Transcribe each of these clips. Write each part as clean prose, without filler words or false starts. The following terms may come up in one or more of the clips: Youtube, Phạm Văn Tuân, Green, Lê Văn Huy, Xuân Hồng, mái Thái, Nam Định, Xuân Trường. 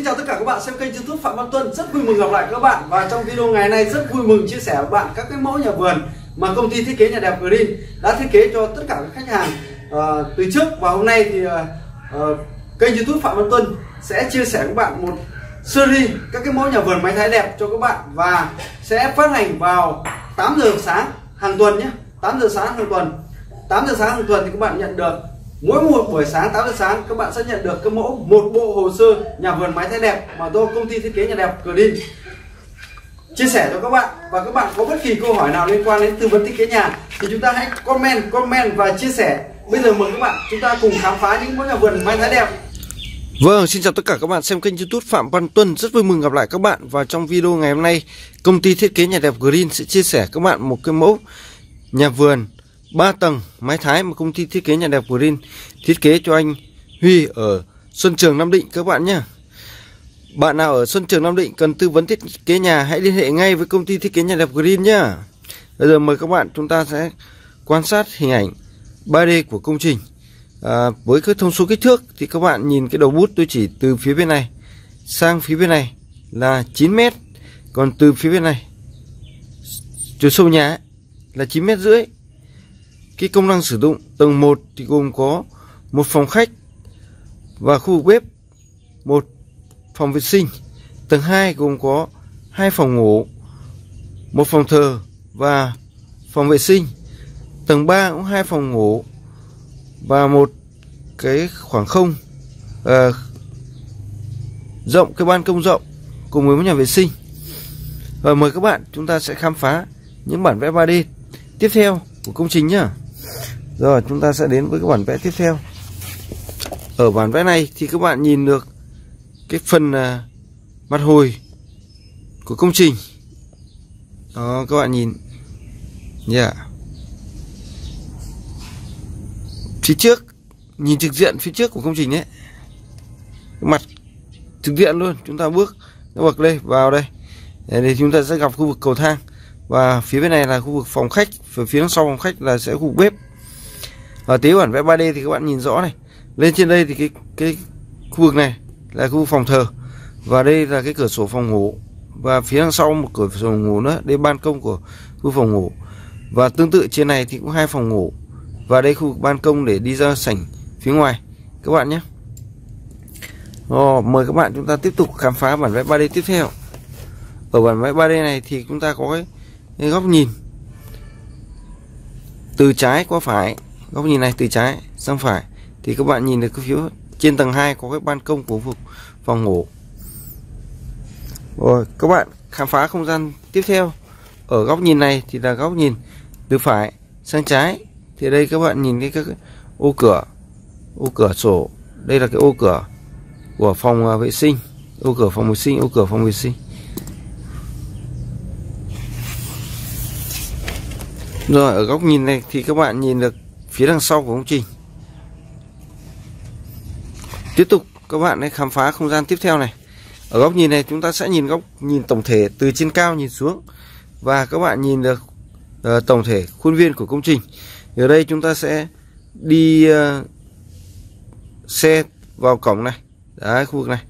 Xin chào tất cả các bạn xem kênh YouTube Phạm Văn Tuân. Rất vui mừng gặp lại các bạn. Và trong video ngày nay rất vui mừng chia sẻ với bạn các cái mẫu nhà vườn mà công ty thiết kế nhà đẹp Green đã thiết kế cho tất cả các khách hàng từ trước. Và hôm nay thì kênh YouTube Phạm Văn Tuân sẽ chia sẻ với các bạn một series các cái mẫu nhà vườn máy thái đẹp cho các bạn, và sẽ phát hành vào 8 giờ sáng hàng tuần nhé. 8 giờ sáng hàng tuần thì các bạn nhận được mỗi một buổi sáng 8 giờ sáng các bạn sẽ nhận được cái mẫu một bộ hồ sơ nhà vườn máy thái đẹp mà do công ty thiết kế nhà đẹp Green chia sẻ cho các bạn. Và các bạn có bất kỳ câu hỏi nào liên quan đến tư vấn thiết kế nhà thì chúng ta hãy comment và chia sẻ. Bây giờ mời các bạn chúng ta cùng khám phá những mẫu nhà vườn máy thái đẹp. Vâng, xin chào tất cả các bạn xem kênh YouTube Phạm Văn Tuân. Rất vui mừng gặp lại các bạn. Và trong video ngày hôm nay, công ty thiết kế nhà đẹp Green sẽ chia sẻ các bạn một cái mẫu nhà vườn 3 tầng mái thái mà công ty thiết kế nhà đẹp Green thiết kế cho anh Huy ở Xuân Trường, Nam Định các bạn nhé. Bạn nào ở Xuân Trường, Nam Định cần tư vấn thiết kế nhà hãy liên hệ ngay với công ty thiết kế nhà đẹp Green nhé. Bây giờ mời các bạn chúng ta sẽ quan sát hình ảnh 3D của công trình. Với cái thông số kích thước thì các bạn nhìn cái đầu bút tôi chỉ từ phía bên này sang phía bên này là 9 mét, còn từ phía bên này chiều sâu nhà là 9,5 mét. Cái công năng sử dụng tầng 1 thì gồm có một phòng khách và khu vực bếp, một phòng vệ sinh. Tầng 2 gồm có 2 phòng ngủ, một phòng thờ và phòng vệ sinh. Tầng 3 cũng 2 phòng ngủ và một cái khoảng không rộng, cái ban công rộng cùng với nhà vệ sinh. Và mời các bạn chúng ta sẽ khám phá những bản vẽ 3D tiếp theo của công trình nhá. Rồi chúng ta sẽ đến với cái bản vẽ tiếp theo. Ở bản vẽ này thì các bạn nhìn được cái phần mặt hồi của công trình. Đó các bạn nhìn nhá. Yeah. Phía trước, nhìn trực diện phía trước của công trình ấy, mặt trực diện luôn. Chúng ta bước nó bậc lên vào đây thì chúng ta sẽ gặp khu vực cầu thang, và phía bên này là khu vực phòng khách, và phía sau phòng khách là sẽ khu vực bếp. Ở tế bản vẽ 3D thì các bạn nhìn rõ này, lên trên đây thì cái khu vực này là khu vực phòng thờ, và đây là cái cửa sổ phòng ngủ, và phía đằng sau một cửa sổ phòng ngủ nữa, đây ban công của khu phòng ngủ. Và tương tự trên này thì cũng 2 phòng ngủ, và đây khu vực ban công để đi ra sảnh phía ngoài các bạn nhé. Mời các bạn chúng ta tiếp tục khám phá bản vẽ 3D tiếp theo. Ở bản vẽ 3D này thì chúng ta có cái góc nhìn từ trái qua phải, góc nhìn này từ trái sang phải, thì các bạn nhìn được cái phía trên tầng 2 có cái ban công của phòng ngủ. Rồi các bạn khám phá không gian tiếp theo. Ở góc nhìn này thì là góc nhìn từ phải sang trái, thì đây các bạn nhìn cái các ô cửa, ô cửa sổ, đây là cái ô cửa của phòng vệ sinh, ô cửa phòng vệ sinh, ô cửa phòng vệ sinh. Rồi ở góc nhìn này thì các bạn nhìn được phía đằng sau của công trình. Tiếp tục các bạn hãy khám phá không gian tiếp theo này. Ở góc nhìn này chúng ta sẽ nhìn góc nhìn tổng thể từ trên cao nhìn xuống, và các bạn nhìn được tổng thể khuôn viên của công trình. Ở đây chúng ta sẽ đi xe vào cổng này, đấy, khu vực này.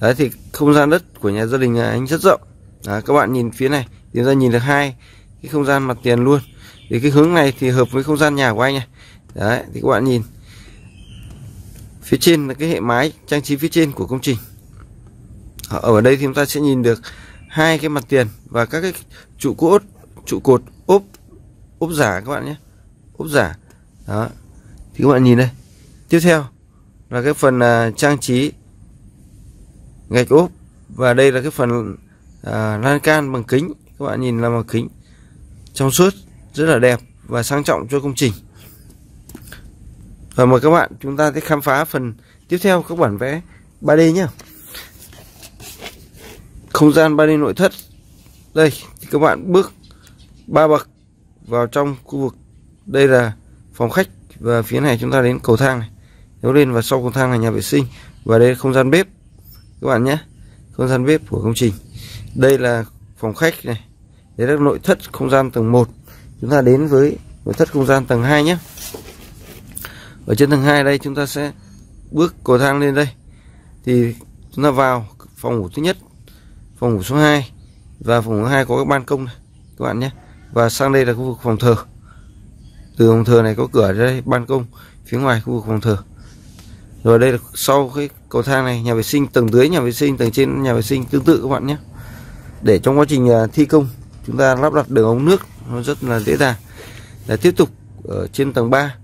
Đấy thì không gian đất của nhà gia đình anh rất rộng. Đấy, các bạn nhìn phía này, chúng ta nhìn được 2 cái không gian mặt tiền luôn. Thì cái hướng này thì hợp với không gian nhà của anh này. Đấy thì các bạn nhìn phía trên là cái hệ mái trang trí phía trên của công trình. Ở đây thì chúng ta sẽ nhìn được 2 cái mặt tiền và các cái trụ cột ốp giả các bạn nhé. Ốp giả đó thì các bạn nhìn đây. Tiếp theo là cái phần trang trí gạch ốp, và đây là cái phần lan can bằng kính. Các bạn nhìn là bằng kính trong suốt rất là đẹp và sang trọng cho công trình. Và mời các bạn chúng ta sẽ khám phá phần tiếp theo các bản vẽ 3D nhé. Không gian 3D nội thất. Đây thì các bạn bước 3 bậc vào trong khu vực, đây là phòng khách, và phía này chúng ta đến cầu thang này, nếu lên và sau cầu thang là nhà vệ sinh, và đây là không gian bếp các bạn nhé, không gian bếp của công trình. Đây là phòng khách này, đấy là nội thất không gian tầng 1. Chúng ta đến với nội thất không gian tầng 2 nhé. Ở trên tầng 2 đây chúng ta sẽ bước cầu thang lên đây, thì chúng ta vào phòng ngủ thứ nhất, phòng ngủ số 2 và phòng ngủ 2 có cái ban công này các bạn nhé. Và sang đây là khu vực phòng thờ. Từ phòng thờ này có cửa ra đây, ban công phía ngoài khu vực phòng thờ. Rồi đây là sau cái cầu thang này, nhà vệ sinh, tầng dưới nhà vệ sinh, tầng trên nhà vệ sinh tương tự các bạn nhé. Để trong quá trình thi công chúng ta lắp đặt đường ống nước nó rất là dễ dàng. Để tiếp tục ở trên tầng 3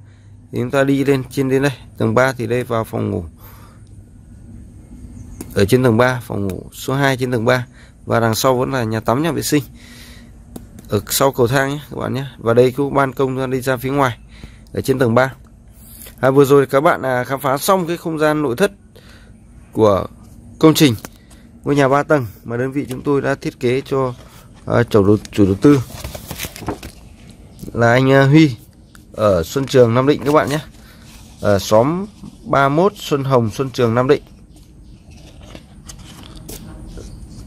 thì chúng ta đi lên trên đến đây, tầng 3 thì đây vào phòng ngủ. Ở trên tầng 3, phòng ngủ số 2 trên tầng 3 và đằng sau vẫn là nhà tắm, nhà vệ sinh. Ở sau cầu thang nhé, các bạn nhé. Và đây có ban công đi ra phía ngoài ở trên tầng 3. Vừa rồi các bạn khám phá xong cái không gian nội thất của công trình ngôi nhà 3 tầng mà đơn vị chúng tôi đã thiết kế cho chủ đầu tư là anh Huy ở Xuân Trường, Nam Định các bạn nhé. Ở xóm 31 Xuân Hồng, Xuân Trường, Nam Định.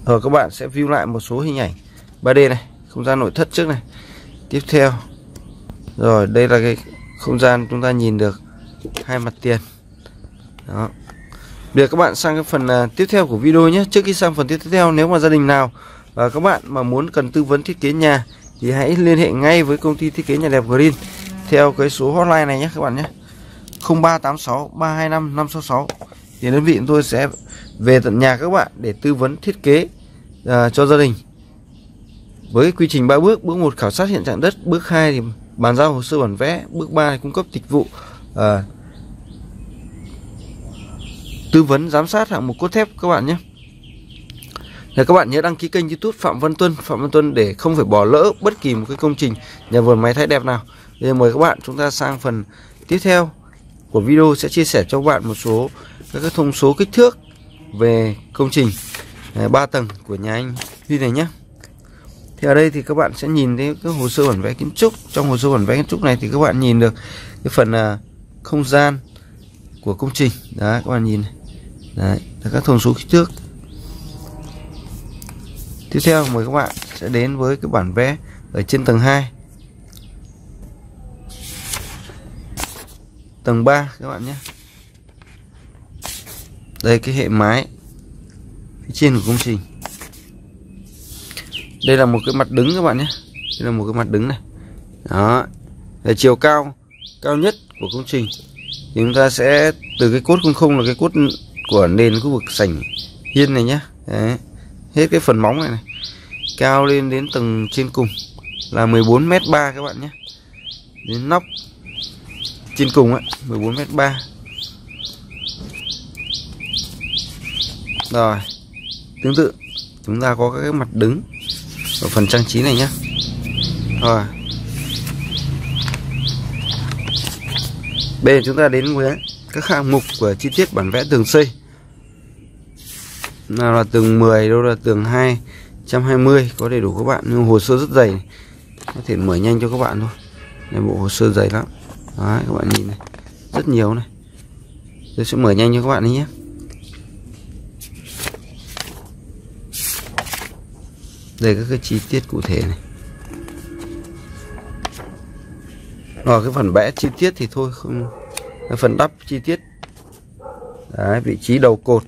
Rồi các bạn sẽ view lại một số hình ảnh 3D này, không gian nội thất trước này. Tiếp theo. Rồi đây là cái không gian chúng ta nhìn được hai mặt tiền. Đó. Để các bạn sang cái phần tiếp theo của video nhé. Trước khi sang phần tiếp theo, nếu mà gia đình nào và các bạn mà muốn cần tư vấn thiết kế nhà thì hãy liên hệ ngay với công ty thiết kế nhà đẹp Green theo cái số hotline này nhé các bạn nhé. 0386 325 566. Thì đơn vị chúng tôi sẽ về tận nhà các bạn để tư vấn thiết kế cho gia đình. Với quy trình 3 bước, bước 1 khảo sát hiện trạng đất, bước 2 thì bàn giao hồ sơ bản vẽ, bước 3 thì cung cấp dịch vụ tư vấn giám sát hạng mục cốt thép các bạn nhé. Để các bạn nhớ đăng ký kênh YouTube Phạm Văn Tuân để không phải bỏ lỡ bất kỳ một cái công trình nhà vườn mái thái đẹp nào. Bây giờ mời các bạn chúng ta sang phần tiếp theo của video, sẽ chia sẻ cho các bạn một số các thông số kích thước về công trình 3 tầng của nhà anh Huy này nhé. Thì ở đây thì các bạn sẽ nhìn thấy cái hồ sơ bản vẽ kiến trúc. Trong hồ sơ bản vẽ kiến trúc này thì các bạn nhìn được cái phần không gian của công trình. Đấy các bạn nhìn này. Đấy là các thông số kích thước. Tiếp theo mời các bạn sẽ đến với cái bản vẽ ở trên tầng 2, tầng 3 các bạn nhé. Đây cái hệ mái phía trên của công trình. Đây là một cái mặt đứng các bạn nhé. Đây là một cái mặt đứng này. Đó. Là chiều cao nhất của công trình. Thì chúng ta sẽ từ cái cốt 00 là cái cốt của nền khu vực sảnh hiên này nhé. Đấy. Hết cái phần móng này này. Cao lên đến tầng trên cùng là 14,3 m các bạn nhé. Đến nóc trên cùng ấy, 14,3 m. Rồi, tương tự chúng ta có các mặt đứng ở phần trang trí này nhé. Rồi, bây giờ chúng ta đến với các hạng mục của chi tiết bản vẽ tường xây. Nào là tường 10, đâu là tường 220, có đầy đủ các bạn. Nhưng hồ sơ rất dày này. Có thể mở nhanh cho các bạn thôi. Đây, bộ hồ sơ dày lắm. Đấy, các bạn nhìn này, rất nhiều này. Tôi sẽ mở nhanh cho các bạn nhé. Đây các cái chi tiết cụ thể này. Rồi cái phần vẽ chi tiết thì thôi không, cái phần đắp chi tiết. Đấy, vị trí đầu cột.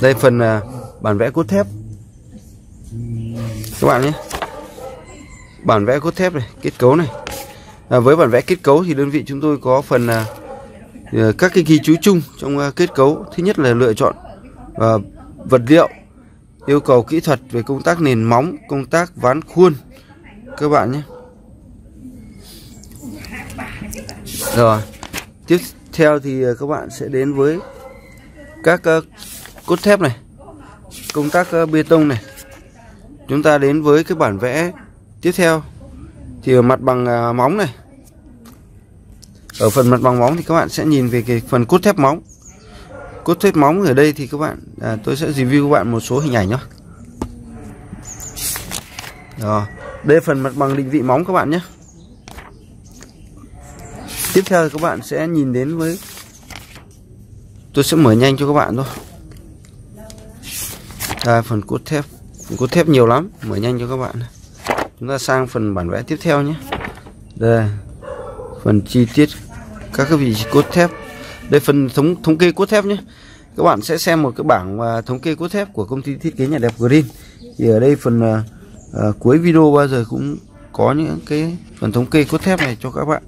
Đây phần bản vẽ cốt thép các bạn nhé. Bản vẽ cốt thép này, kết cấu này. Với bản vẽ kết cấu thì đơn vị chúng tôi có phần các cái ghi chú chung trong kết cấu. Thứ nhất là lựa chọn vật liệu, yêu cầu kỹ thuật về công tác nền móng, công tác ván khuôn các bạn nhé. Rồi tiếp theo thì các bạn sẽ đến với các cốt thép này, công tác bê tông này. Chúng ta đến với cái bản vẽ tiếp theo thì ở mặt bằng móng này. Ở phần mặt bằng móng thì các bạn sẽ nhìn về cái phần cốt thép móng. Cốt thép móng ở đây thì các bạn tôi sẽ review các bạn một số hình ảnh nhé. Rồi, đây phần mặt bằng định vị móng các bạn nhé. Tiếp theo thì các bạn sẽ nhìn đến với, tôi sẽ mở nhanh cho các bạn thôi. Đây, phần cốt thép. Phần cốt thép nhiều lắm, mở nhanh cho các bạn. Chúng ta sang phần bản vẽ tiếp theo nhé. Đây, phần chi tiết các cái vị trí cốt thép. Đây phần thống kê cốt thép nhé. Các bạn sẽ xem một cái bảng thống kê cốt thép của công ty thiết kế nhà đẹp Green. Thì ở đây phần cuối video bao giờ cũng có những cái phần thống kê cốt thép này cho các bạn.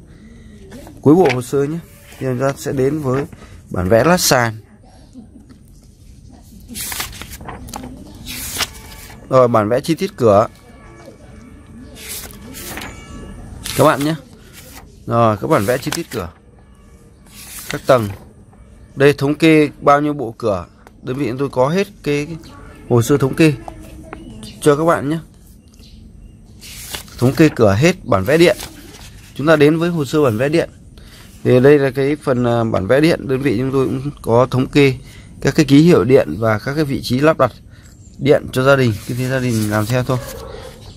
Cuối bộ hồ sơ nhé. Thì chúng ta sẽ đến với bản vẽ lát sàn. Rồi bản vẽ chi tiết cửa các bạn nhé. Rồi các bản vẽ chi tiết cửa các tầng. Đây thống kê bao nhiêu bộ cửa, đơn vị tôi có hết cái hồ sơ thống kê cho các bạn nhé. Thống kê cửa hết bản vẽ điện. Chúng ta đến với hồ sơ bản vẽ điện. Thì đây là cái phần bản vẽ điện, đơn vị chúng tôi cũng có thống kê các cái ký hiệu điện và các cái vị trí lắp đặt điện cho gia đình, kinh tế gia đình làm theo thôi.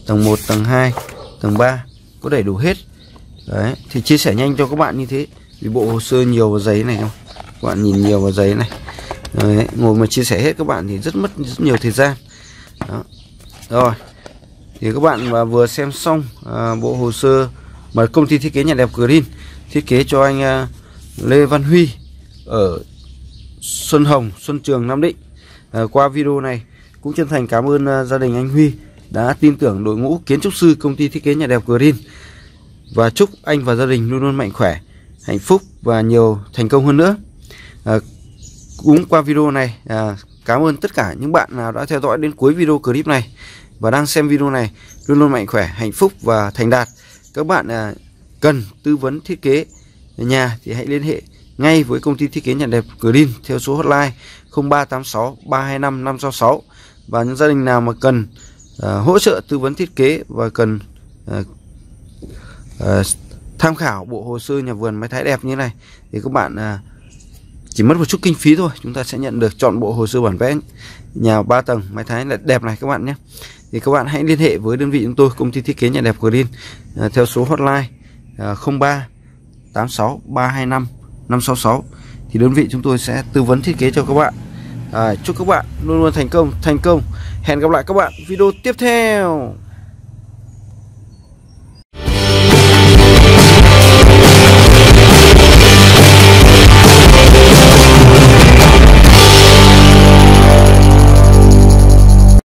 Tầng 1, tầng 2, tầng 3 có đầy đủ hết. Đấy, thì chia sẻ nhanh cho các bạn như thế. Vì bộ hồ sơ nhiều vào giấy này không? Các bạn nhìn nhiều vào giấy này. Đấy, ngồi mà chia sẻ hết các bạn thì rất nhiều thời gian. Đó. Rồi. Thì các bạn mà vừa xem xong bộ hồ sơ mà công ty thiết kế nhà đẹp Green thiết kế cho anh Lê Văn Huy ở Xuân Hồng, Xuân Trường, Nam Định. Qua video này cũng chân thành cảm ơn gia đình anh Huy đã tin tưởng đội ngũ kiến trúc sư công ty thiết kế nhà đẹp Green. Và chúc anh và gia đình luôn luôn mạnh khỏe, hạnh phúc và nhiều thành công hơn nữa. Cũng qua video này cảm ơn tất cả những bạn nào đã theo dõi đến cuối video clip này và đang xem video này. Luôn luôn mạnh khỏe, hạnh phúc và thành đạt. Các bạn cần tư vấn thiết kế nhà thì hãy liên hệ ngay với công ty thiết kế nhà đẹp Green theo số hotline 0386 325 566. Và những gia đình nào mà cần hỗ trợ tư vấn thiết kế và cần tham khảo bộ hồ sơ nhà vườn mái thái đẹp như này thì các bạn chỉ mất một chút kinh phí thôi, chúng ta sẽ nhận được trọn bộ hồ sơ bản vẽ nhà 3 tầng mái thái đẹp này các bạn nhé. Thì các bạn hãy liên hệ với đơn vị chúng tôi, công ty thiết kế nhà đẹp Green theo số hotline 0386 325 566. Thì đơn vị chúng tôi sẽ tư vấn thiết kế cho các bạn. Chúc các bạn luôn luôn thành công. Hẹn gặp lại các bạn video tiếp theo.